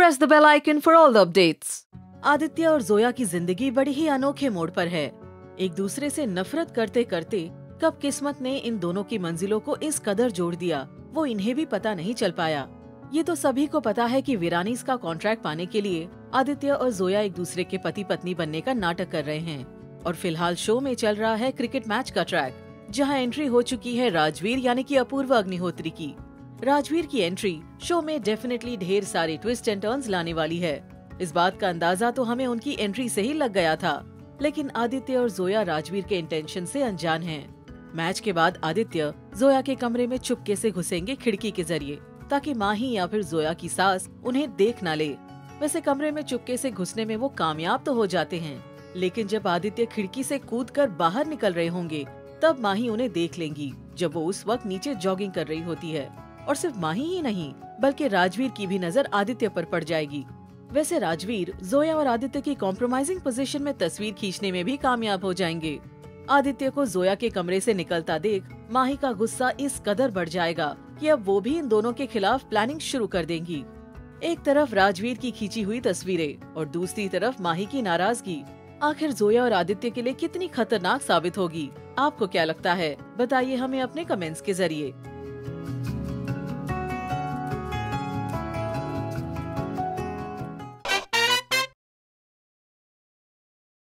Press the bell icon for all the updates. Aditya और जोया की जिंदगी बड़ी ही अनोखे मोड़ पर है। एक दूसरे से नफरत करते करते कब किस्मत ने इन दोनों की मंजिलों को इस कदर जोड़ दिया, वो इन्हें भी पता नहीं चल पाया। ये तो सभी को पता है कि विरानीज का कॉन्ट्रैक्ट पाने के लिए आदित्य और जोया एक दूसरे के पति पत्नी बनने का नाटक कर रहे हैं। और फिलहाल शो में चल रहा है क्रिकेट मैच का ट्रैक, जहां एंट्री हो चुकी है राजवीर यानी कि अपूर्व अग्निहोत्री की। राजवीर की एंट्री शो में डेफिनेटली ढेर सारे ट्विस्ट एंड टर्न्स लाने वाली है। इस बात का अंदाजा तो हमें उनकी एंट्री से ही लग गया था, लेकिन आदित्य और जोया राजवीर के इंटेंशन से अनजान हैं। मैच के बाद आदित्य जोया के कमरे में चुपके से घुसेंगे खिड़की के जरिए, ताकि माही या फिर जोया की सास उन्हें देख ना ले। वैसे कमरे में चुपके से घुसने में वो कामयाब तो हो जाते हैं, लेकिन जब आदित्य खिड़की से कूदकर बाहर निकल रहे होंगे तब माही उन्हें देख लेंगी, जब वो उस वक्त नीचे जॉगिंग कर रही होती है। और सिर्फ माही ही नहीं बल्कि राजवीर की भी नजर आदित्य पर पड़ जाएगी। वैसे राजवीर जोया और आदित्य की कॉम्प्रोमाइजिंग पोजीशन में तस्वीर खींचने में भी कामयाब हो जाएंगे। आदित्य को जोया के कमरे से निकलता देख माही का गुस्सा इस कदर बढ़ जाएगा कि अब वो भी इन दोनों के खिलाफ प्लानिंग शुरू कर देंगी। एक तरफ राजवीर की खींची हुई तस्वीरें और दूसरी तरफ माही की नाराजगी, आखिर जोया और आदित्य के लिए कितनी खतरनाक साबित होगी? आपको क्या लगता है, बताइए हमें अपने कमेंट्स के जरिए।